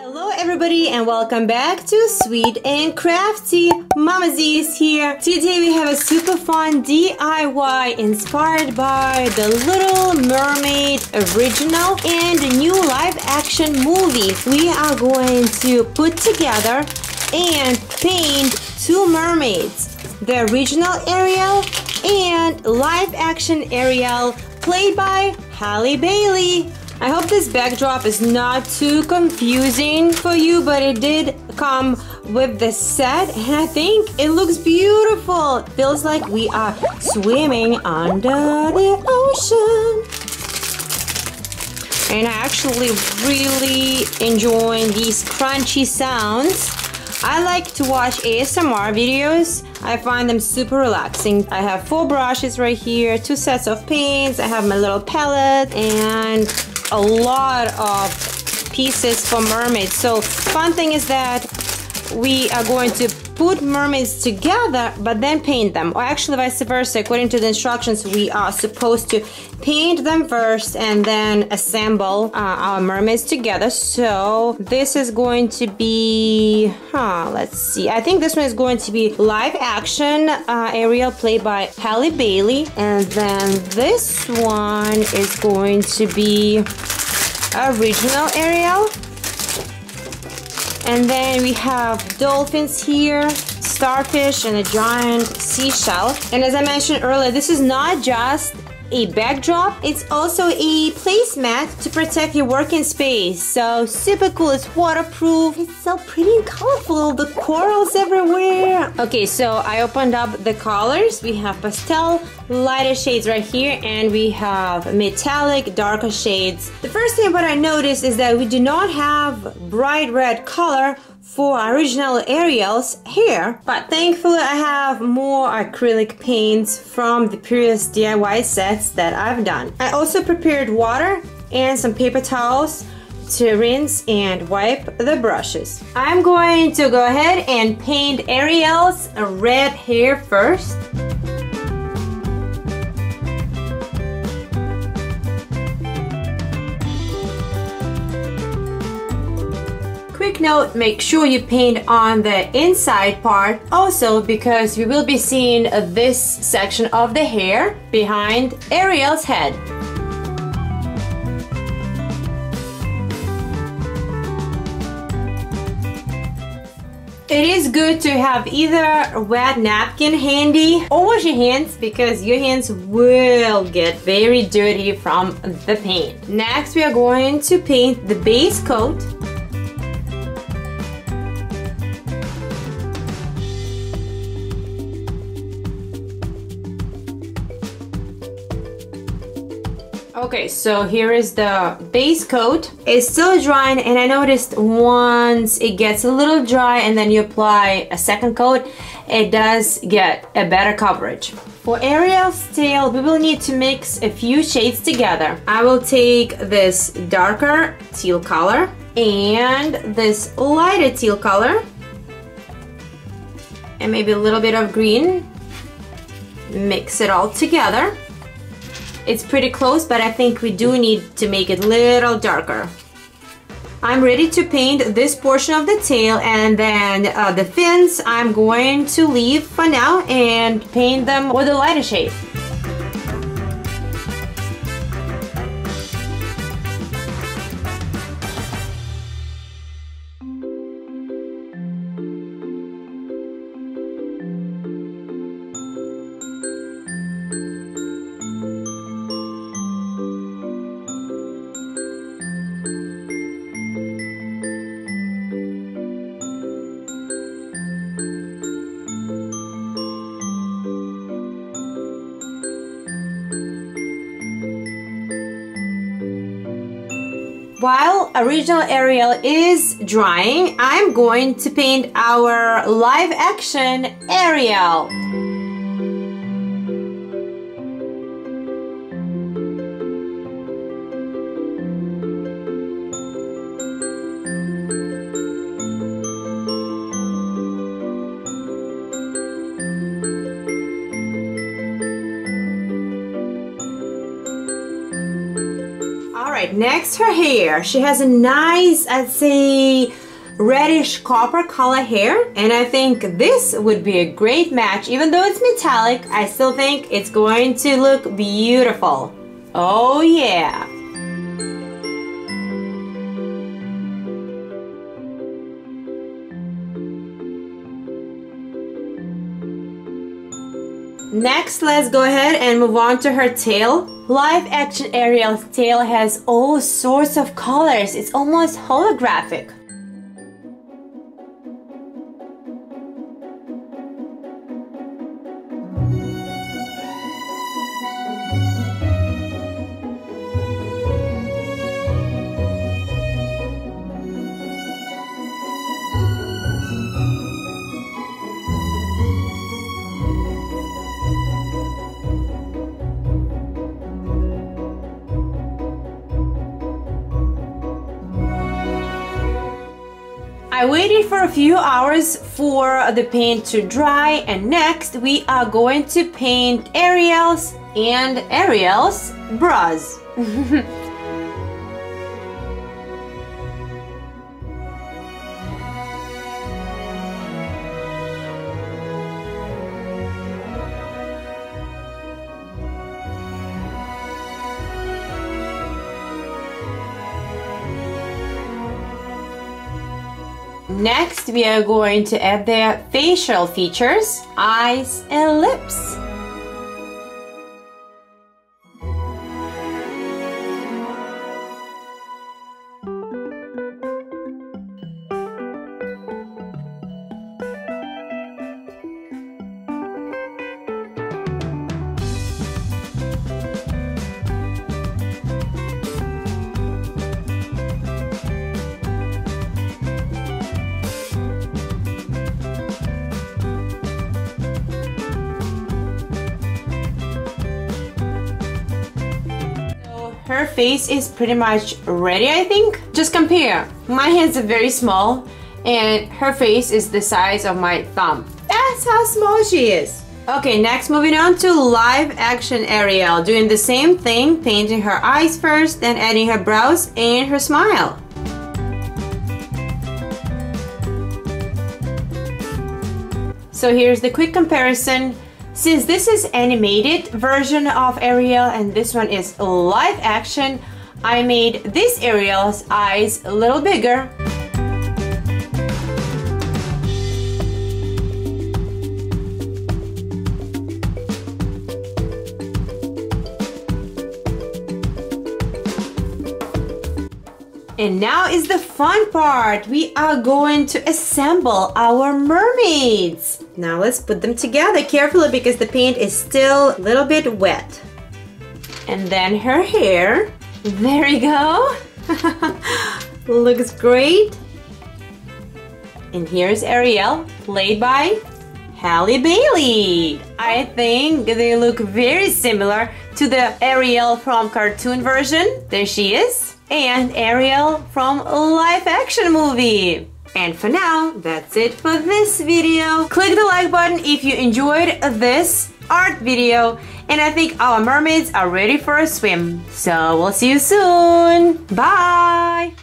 Hello everybody and welcome back to Sweet and Crafty. Mama Z is here. Today we have a super fun DIY inspired by the Little Mermaid original and a new live-action movie. We are going to put together and paint two mermaids. The original Ariel and live-action Ariel played by Halle Bailey. I hope this backdrop is not too confusing for you, but it did come with the set and I think it looks beautiful. Feels like we are swimming under the ocean. And I actually really enjoy these crunchy sounds. I like to watch ASMR videos. I find them super relaxing. I have four brushes right here, two sets of paints, I have my little palette and a lot of pieces for mermaids. So fun thing is that we are going to put mermaids together but then paint them, or actually vice versa. According to the instructions, we are supposed to paint them first and then assemble our mermaids together. So this is going to be let's see, I think this one is going to be live action Ariel played by Halle Bailey, and then this one is going to be original Ariel. And then we have dolphins here, starfish, and a giant seashell. And as I mentioned earlier, this is not just a backdrop, it's also a placemat to protect your working space. So super cool, it's waterproof, it's so pretty and colorful, the corals everywhere. Okay, so I opened up the colors. We have pastel, lighter shades right here, and we have metallic, darker shades. The first thing what I noticed is that we do not have bright red color for original Ariel's hair, but thankfully I have more acrylic paints from the previous DIY sets that I've done. I also prepared water and some paper towels to rinse and wipe the brushes. I'm going to go ahead and paint Ariel's red hair first. Quick note, make sure you paint on the inside part also, because we will be seeing this section of the hair behind Ariel's head. It is good to have either a wet napkin handy or wash your hands, because your hands will get very dirty from the paint. Next we are going to paint the base coat. Okay, so here is the base coat. It's still drying, and I noticed once it gets a little dry and then you apply a second coat, it does get a better coverage. For Ariel's tail, we will need to mix a few shades together. I will take this darker teal color and this lighter teal color and maybe a little bit of green. Mix it all together. It's pretty close, but I think we do need to make it a little darker. I'm ready to paint this portion of the tail, and then the fins I'm going to leave for now and paint them with a lighter shade. While original Ariel is drying, I'm going to paint our live action Ariel. Alright, next her hair. She has a nice, I'd say, reddish copper color hair, and I think this would be a great match. Even though it's metallic, I still think it's going to look beautiful. Oh yeah! Next, let's go ahead and move on to her tail. Live action Ariel's tail has all sorts of colors. It's almost holographic. I waited for a few hours for the paint to dry, and next we are going to paint Ariel's and Ariel's bras. Next, we are going to add their facial features, eyes and lips. Her face is pretty much ready, I think. Just compare. My hands are very small, and her face is the size of my thumb. That's how small she is. Okay, next moving on to live action Ariel. Doing the same thing, painting her eyes first, then adding her brows and her smile. So here's the quick comparison. Since this is animated version of Ariel and this one is live action, I made this Ariel's eyes a little bigger. And now is the fun part. We are going to assemble our mermaids. Now let's put them together carefully because the paint is still a little bit wet. And then her hair. There you go. Looks great. And here's Ariel, played by Halle Bailey. I think they look very similar to the Ariel from cartoon version. There she is. And Ariel from a live action movie. And for now, that's it for this video. Click the like button if you enjoyed this art video. And I think our mermaids are ready for a swim. So we'll see you soon. Bye!